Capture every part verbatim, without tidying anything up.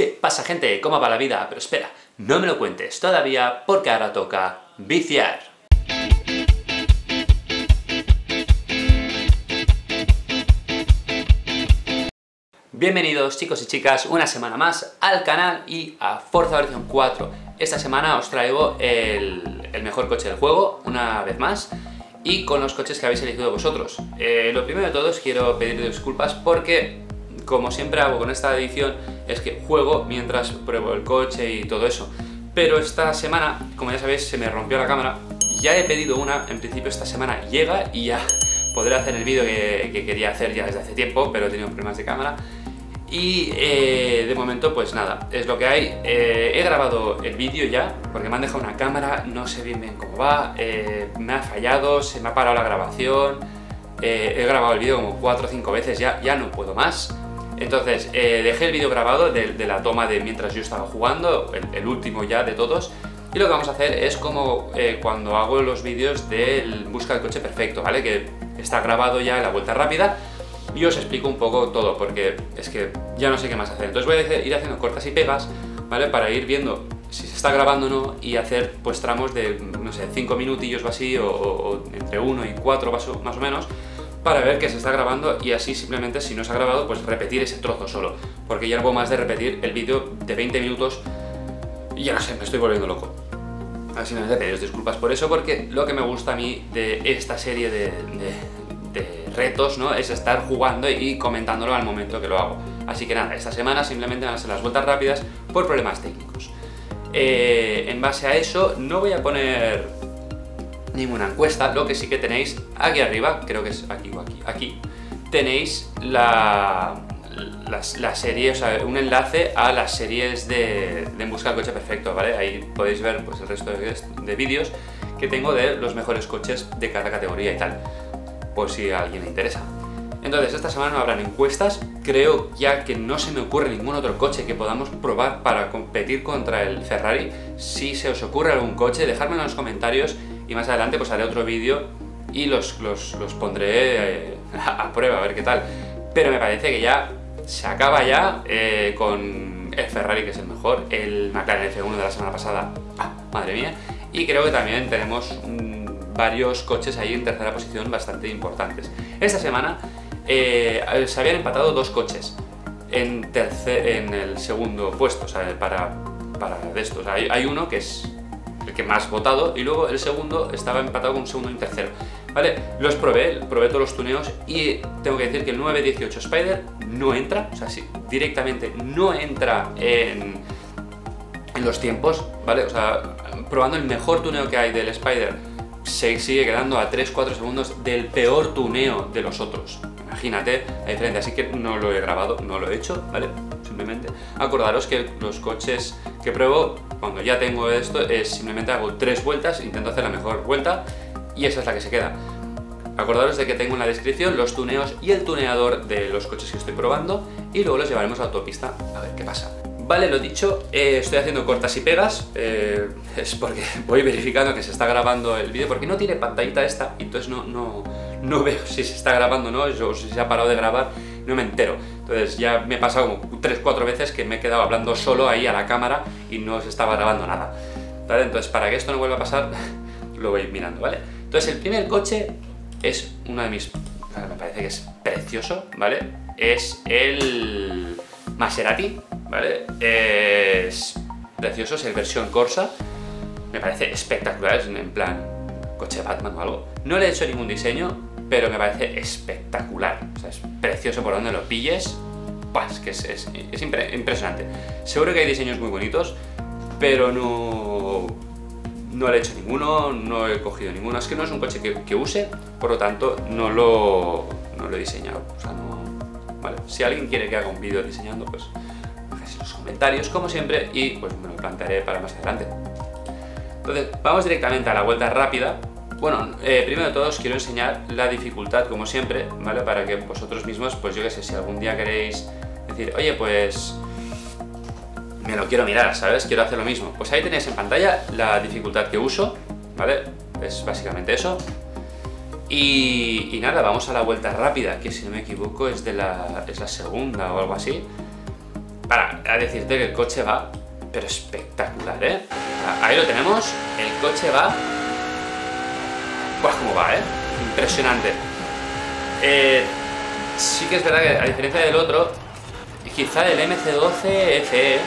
¿Qué pasa, gente? ¿Cómo va la vida? Pero espera, no me lo cuentes todavía, porque ahora toca viciar. Bienvenidos, chicos y chicas, una semana más al canal y a Forza Horizon cuatro. Esta semana os traigo el, el mejor coche del juego, una vez más, y con los coches que habéis elegido vosotros. Eh, lo primero de todo, os quiero pedir disculpas porque, como siempre hago con esta edición, es que juego mientras pruebo el coche y todo eso. Pero esta semana, como ya sabéis, se me rompió la cámara. Ya he pedido una, en principio esta semana llega y ya podré hacer el vídeo que, que quería hacer ya desde hace tiempo, pero he tenido problemas de cámara. Y eh, de momento, pues nada, es lo que hay. Eh, he grabado el vídeo ya, porque me han dejado una cámara, no sé bien bien cómo va, eh, me ha fallado, se me ha parado la grabación, eh, he grabado el vídeo como cuatro o cinco veces, ya, ya no puedo más. Entonces, eh, dejé el vídeo grabado de, de la toma de mientras yo estaba jugando, el, el último ya de todos, y lo que vamos a hacer es como eh, cuando hago los vídeos del busca el coche perfecto, ¿vale? Que está grabado ya en la vuelta rápida, y os explico un poco todo, porque es que ya no sé qué más hacer. Entonces voy a ir haciendo cortas y pegas, ¿vale? Para ir viendo si se está grabando o no, y hacer pues tramos de, no sé, cinco minutillos o así, o, o entre uno y cuatro más o menos, para ver que se está grabando, y así simplemente, si no se ha grabado, pues repetir ese trozo solo, porque ya no puedo más de repetir el vídeo de veinte minutos, y ya no sé, me estoy volviendo loco. Así me voy a pedir disculpas por eso, porque lo que me gusta a mí de esta serie de... de de retos, ¿no? Es estar jugando y comentándolo al momento que lo hago. Así que nada, esta semana simplemente van a ser las vueltas rápidas por problemas técnicos. Eh, en base a eso no voy a poner ninguna encuesta. Lo que sí que tenéis aquí arriba, creo que es aquí o aquí, aquí tenéis la, la, la serie, o sea, un enlace a las series de, de En busca del coche perfecto, ¿vale? Ahí podéis ver pues el resto de, de vídeos que tengo de los mejores coches de cada categoría y tal, por si a alguien le interesa. Entonces, esta semana no habrán encuestas, creo, ya que no se me ocurre ningún otro coche que podamos probar para competir contra el Ferrari. Si se os ocurre algún coche, dejármelo en los comentarios y más adelante pues haré otro vídeo y los, los, los pondré eh, a prueba, a ver qué tal. Pero me parece que ya se acaba ya eh, con el Ferrari, que es el mejor, el McLaren F uno de la semana pasada, ah, madre mía, y creo que también tenemos un varios coches ahí en tercera posición bastante importantes. Esta semana eh, se habían empatado dos coches en, tercer, en el segundo puesto, o sea, para, para de estos. O sea, hay, hay uno que es el que más votado y luego el segundo estaba empatado con un segundo y un tercero, ¿vale? Los probé, probé todos los tuneos y tengo que decir que el nueve dieciocho Spider no entra, o sea, sí, directamente no entra en, en los tiempos, ¿vale? O sea, probando el mejor tuneo que hay del Spider, se sigue quedando a tres cuatro segundos del peor tuneo de los otros. Imagínate la diferencia, así que no lo he grabado, no lo he hecho, ¿vale? Simplemente acordaros que los coches que pruebo, cuando ya tengo esto, es simplemente hago tres vueltas, intento hacer la mejor vuelta y esa es la que se queda. Acordaros de que tengo en la descripción los tuneos y el tuneador de los coches que estoy probando y luego los llevaremos a la autopista a ver qué pasa. Vale, lo dicho, eh, estoy haciendo cortas y pegas, eh, es porque voy verificando que se está grabando el vídeo, porque no tiene pantallita esta, entonces no, no, no veo si se está grabando o no, o si se ha parado de grabar, no me entero. Entonces ya me he pasado como tres cuatro veces que me he quedado hablando solo ahí a la cámara y no se estaba grabando nada, ¿vale? Entonces, para que esto no vuelva a pasar, lo voy mirando, ¿vale? Entonces, el primer coche es uno de mis... me parece que es precioso, ¿vale? Es el Maserati, ¿vale? Es precioso, es el versión Corsa, me parece espectacular, es en plan coche Batman o algo. No le he hecho ningún diseño, pero me parece espectacular, o sea, es precioso por donde lo pilles, es que es, es, es impre impresionante. Seguro que hay diseños muy bonitos, pero no, no le he hecho ninguno, no he cogido ninguno, es que no es un coche que, que use, por lo tanto no lo, no lo he diseñado, o sea, no, vale. Si alguien quiere que haga un vídeo diseñando, pues los comentarios, como siempre, y pues me lo plantearé para más adelante. Entonces, vamos directamente a la vuelta rápida. Bueno, eh, primero de todo os quiero enseñar la dificultad, como siempre, ¿vale? Para que vosotros mismos, pues yo qué sé, si algún día queréis decir, oye, pues me lo quiero mirar, ¿sabes? Quiero hacer lo mismo. Pues ahí tenéis en pantalla la dificultad que uso, ¿vale? Es básicamente eso. Y, y nada, vamos a la vuelta rápida, que si no me equivoco es, de la, es la segunda o algo así. para decirte que el coche va, pero espectacular, ¿eh? Ahí lo tenemos, el coche va... ¡Buah, cómo va, eh! Impresionante. Eh, sí que es verdad que, a diferencia del otro, quizá el M C doce F E,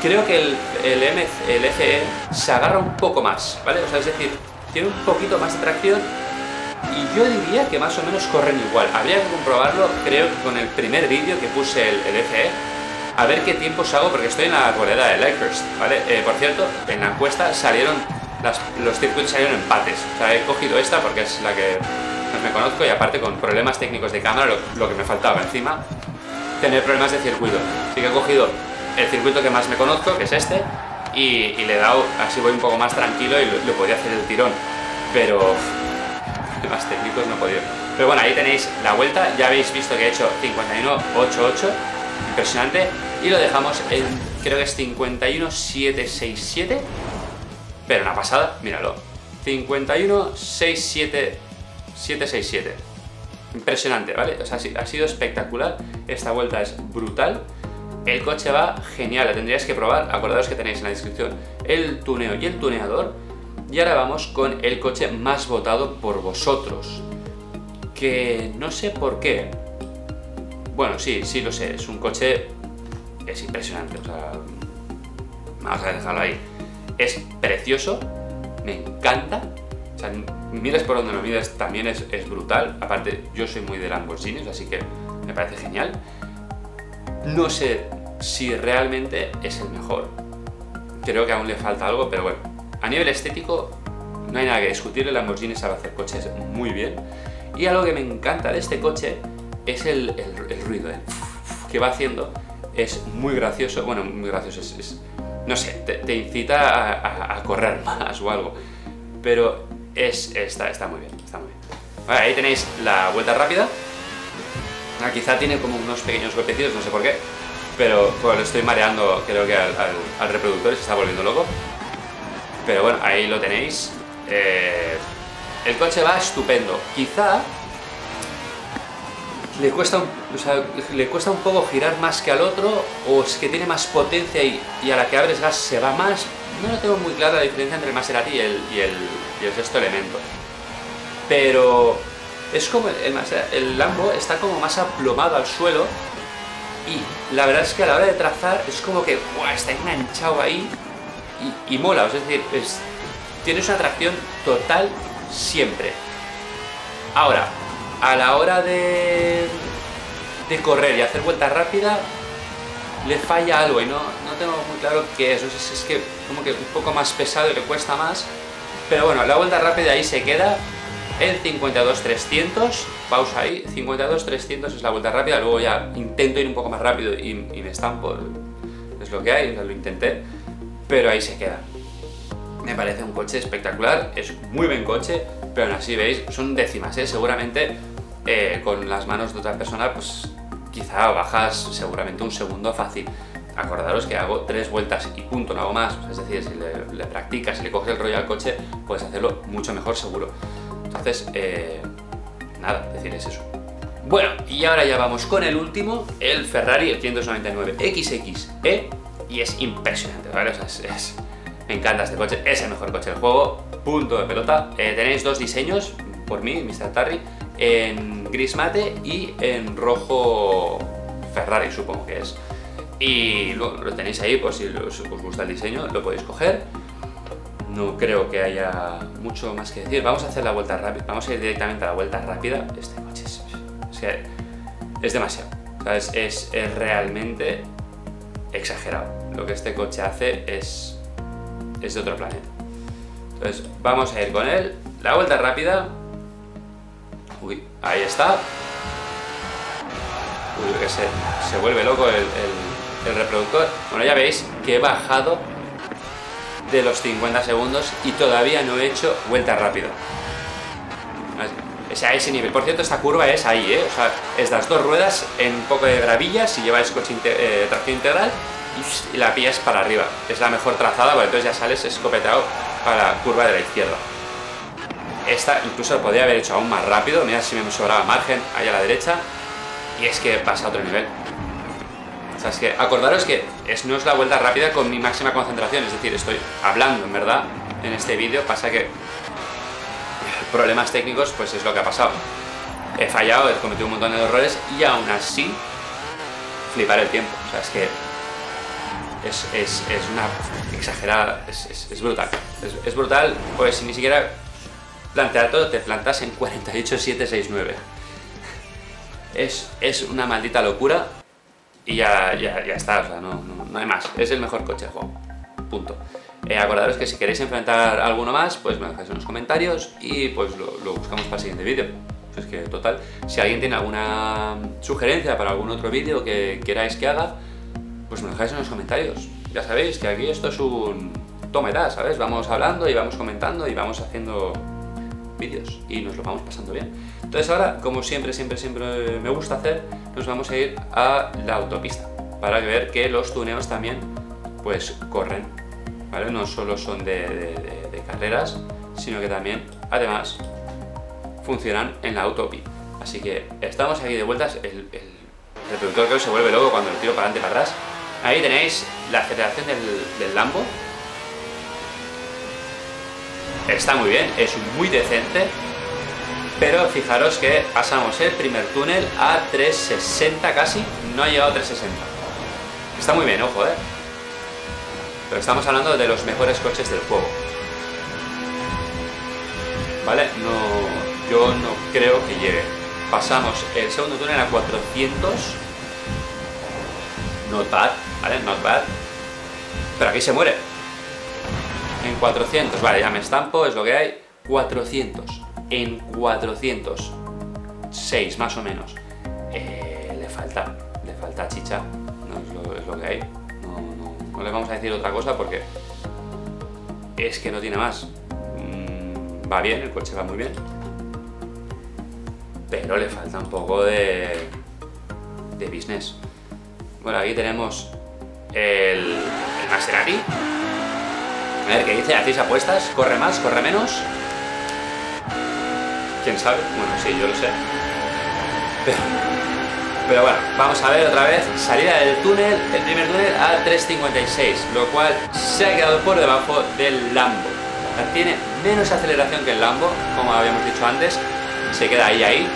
creo que el, el, M, el F E se agarra un poco más, ¿vale? O sea, es decir, tiene un poquito más de tracción y yo diría que más o menos corren igual. Habría que comprobarlo, creo que con el primer vídeo que puse el, el F E, a ver qué tiempos hago, porque estoy en la carrera de Lakers, ¿vale? Eh, por cierto, en la encuesta salieron, las, los circuitos salieron empates. O sea, he cogido esta porque es la que más me conozco y aparte con problemas técnicos de cámara, lo, lo que me faltaba encima, tener problemas de circuito. Así que he cogido el circuito que más me conozco, que es este, y, y le he dado, así voy un poco más tranquilo y lo, lo podía hacer el tirón, pero más técnicos no he podido. Pero bueno, ahí tenéis la vuelta, ya habéis visto que he hecho cincuenta y uno ochenta y ocho, impresionante, y lo dejamos en, creo que es cincuenta y uno setecientos sesenta y siete, pero una pasada, míralo, cincuenta y uno setecientos sesenta y siete, impresionante, ¿vale? O sea, ha sido espectacular, esta vuelta es brutal, el coche va genial, la tendríais que probar, acordaos que tenéis en la descripción el tuneo y el tuneador. Y ahora vamos con el coche más votado por vosotros, que no sé por qué, bueno, sí, sí lo sé, es un coche, es impresionante, o sea, vamos a dejarlo ahí, es precioso, me encanta, o sea, mires por donde lo mires, también es, es brutal, aparte yo soy muy de Lamborghinis, así que me parece genial. No sé si realmente es el mejor, creo que aún le falta algo, pero bueno, a nivel estético no hay nada que discutir, el Lamborghini sabe hacer coches muy bien, y algo que me encanta de este coche es el, el, el ruido el que va haciendo, es muy gracioso, bueno, muy gracioso, es, es, no sé, te, te incita a, a, a correr más o algo, pero es, está, está muy bien, está muy bien. Vale, ahí tenéis la vuelta rápida. Ah, quizá tiene como unos pequeños golpecitos, no sé por qué, pero pues, lo estoy mareando, creo que al, al, al reproductor, se está volviendo loco. Pero bueno, ahí lo tenéis. Eh, el coche va estupendo. Quizá le cuesta, un, o sea, le cuesta un poco girar más que al otro, o es que tiene más potencia y, y a la que abres gas se va más. No lo tengo muy clara la diferencia entre el Maserati y el, y el, y el Sesto Elemento. Pero es como el, el, el Lambo está como más aplomado al suelo y la verdad es que a la hora de trazar es como que ¡buah!, está enganchado ahí. Y, y mola, es decir, es, tienes una tracción total siempre. Ahora, a la hora de, de correr y hacer vuelta rápida, le falla algo y no, no tengo muy claro qué es. Es, es que como que un poco más pesado y le cuesta más. Pero bueno, la vuelta rápida ahí se queda en cincuenta y dos trescientos. Pausa ahí, cincuenta y dos trescientos es la vuelta rápida. Luego ya intento ir un poco más rápido y, y me estampo. Es lo que hay, o sea, lo intenté. Pero ahí se queda. Me parece un coche espectacular, es muy buen coche, pero aún así veis, son décimas, ¿eh? Seguramente eh, con las manos de otra persona, pues quizá bajas seguramente un segundo fácil. Acordaros que hago tres vueltas y punto, no hago más. Es decir, si le, le practicas, si le coges el rollo al coche, puedes hacerlo mucho mejor seguro. Entonces, eh, nada, decir es eso. Bueno, y ahora ya vamos con el último, el Ferrari quinientos noventa y nueve equis equis E. Y es impresionante, ¿vale? O sea, es, es, me encanta este coche, es el mejor coche del juego, punto de pelota. Eh, tenéis dos diseños, por mí, MrTarri, en gris mate y en rojo Ferrari, supongo que es. Y lo, lo tenéis ahí, por si os, os gusta el diseño, lo podéis coger. No creo que haya mucho más que decir. Vamos a hacer la vuelta rápida, vamos a ir directamente a la vuelta rápida. Este coche es, es, que es demasiado, o sea, es, es, es realmente... exagerado, lo que este coche hace es, es de otro planeta. Entonces vamos a ir con él, la vuelta rápida, uy, ahí está, uy, que se, se vuelve loco el, el, el reproductor. Bueno, ya veis que he bajado de los cincuenta segundos y todavía no he hecho vuelta rápida, es a ese nivel. Por cierto, esta curva es ahí, ¿eh? O sea, es las dos ruedas en un poco de gravilla, si lleváis coche inte eh, tracción integral, y la pillas para arriba. Es la mejor trazada, porque entonces ya sales escopetado para la curva de la izquierda. Esta incluso la podría haber hecho aún más rápido, mirad si me sobraba margen ahí a la derecha, y es que pasa a otro nivel. sea, es que acordaros que es, no es la vuelta rápida con mi máxima concentración, es decir, estoy hablando en verdad en este vídeo, pasa que problemas técnicos pues es lo que ha pasado. He fallado, he cometido un montón de errores y aún así flipar el tiempo, o sea, es que es, es, es una exagerada, es, es, es brutal, es, es brutal, pues ni siquiera plantear todo, te plantas en cuarenta y ocho siete sesenta y nueve. Es, es una maldita locura y ya, ya, ya está, o sea, no, no, no hay más, es el mejor coche del juego, punto. Eh, acordaros que si queréis enfrentar alguno más, pues me dejáis en los comentarios y pues lo, lo buscamos para el siguiente vídeo. Pues que total, si alguien tiene alguna sugerencia para algún otro vídeo que queráis que haga, pues me lo dejáis en los comentarios. Ya sabéis que aquí esto es un toma y da, ¿sabes? Vamos hablando y vamos comentando y vamos haciendo vídeos y nos lo vamos pasando bien. Entonces ahora, como siempre, siempre, siempre me gusta hacer, nos vamos a ir a la autopista para ver que los tuneos también pues corren, ¿vale? No solo son de, de, de, de carreras, sino que también, además, funcionan en la autopista. Así que estamos aquí de vueltas, el, el reproductor creo que se vuelve loco cuando lo tiro para adelante y para atrás. Ahí tenéis la aceleración del, del Lambo. Está muy bien, es muy decente, pero fijaros que pasamos el primer túnel a tres sesenta casi, no ha llegado a tres sesenta. Está muy bien, ojo, eh. Pero estamos hablando de los mejores coches del juego, ¿vale? No, yo no creo que llegue. Pasamos el segundo túnel a cuatrocientos. Not bad, ¿vale? Not bad. Pero aquí se muere. En cuatrocientos, vale, ya me estampo, es lo que hay. cuatrocientos, en cuatrocientos seis más o menos. Eh, le falta, le falta chicha, no es lo, es lo que hay. No, no, no le vamos a decir otra cosa porque es que no tiene más. Mm, va bien, el coche va muy bien, pero le falta un poco de, de business. Bueno, aquí tenemos el, el Maserati. A ver qué dice, hacéis apuestas, corre más, corre menos. ¿Quién sabe? Bueno, sí, yo lo sé. Pero, pero bueno, vamos a ver otra vez. Salida del túnel, el primer túnel a tres cincuenta y seis, lo cual se ha quedado por debajo del Lambo. Tiene menos aceleración que el Lambo, como habíamos dicho antes. Se queda ahí, ahí,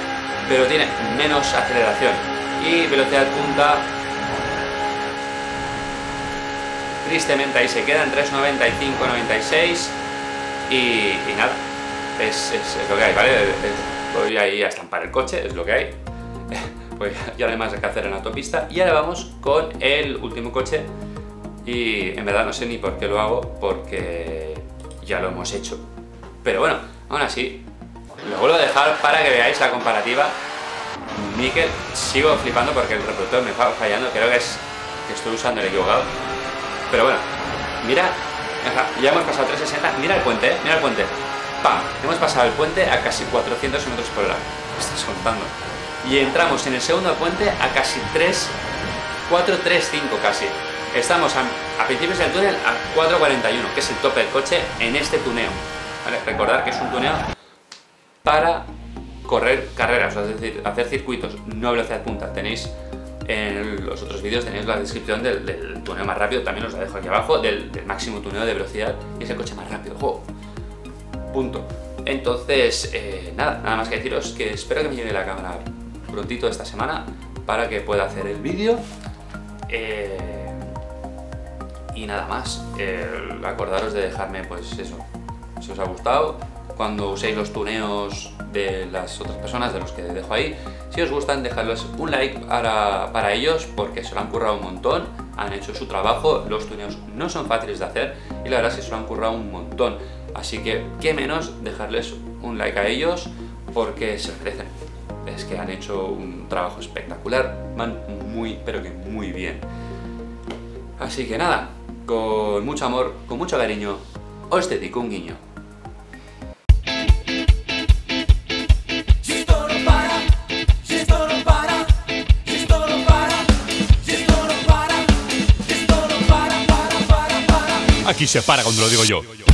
pero tiene menos aceleración. Y velocidad punta, tristemente ahí se quedan, tres noventa y cinco noventa y seis y, y nada, es, es, es lo que hay, ¿vale? Voy ahí a estampar el coche, es lo que hay, pues ya no hay más que hacer en la autopista. Y ahora vamos con el último coche y en verdad no sé ni por qué lo hago porque ya lo hemos hecho, pero bueno, aún así lo vuelvo a dejar para que veáis la comparativa. Mikel, sigo flipando porque el reproductor me va fallando, creo que es que estoy usando el equivocado. Pero bueno, mira, ya hemos pasado tres sesenta, mira el puente, ¿eh? Mira el puente. ¡Pam! Hemos pasado el puente a casi cuatrocientos metros por hora. ¿Me estás contando? Y entramos en el segundo puente a casi tres cuatro tres cinco casi. Estamos a, a principios del túnel a cuatro cuarenta y uno, que es el tope del coche en este tuneo, ¿vale? Recordad que es un tuneo para correr carreras, es decir, hacer circuitos, no velocidad punta. Tenéis... En los otros vídeos tenéis la descripción del, del tuneo más rápido, también os la dejo aquí abajo, del, del máximo tuneo de velocidad, y es el coche más rápido del juego. Punto. Entonces, eh, nada, nada más que deciros que espero que me llegue la cámara prontito esta semana para que pueda hacer el vídeo. Eh, y nada más, eh, acordaros de dejarme, pues eso, si os ha gustado, cuando uséis los tuneos de las otras personas, de los que dejo ahí. Si os gustan, dejadles un like para, para ellos, porque se lo han currado un montón, han hecho su trabajo, los tuneos no son fáciles de hacer y la verdad es que se lo han currado un montón. Así que, qué menos dejarles un like a ellos, porque se merecen. Es que han hecho un trabajo espectacular, van muy, pero que muy bien. Así que nada, con mucho amor, con mucho cariño, os dedico un guiño. Aquí se para cuando lo digo yo.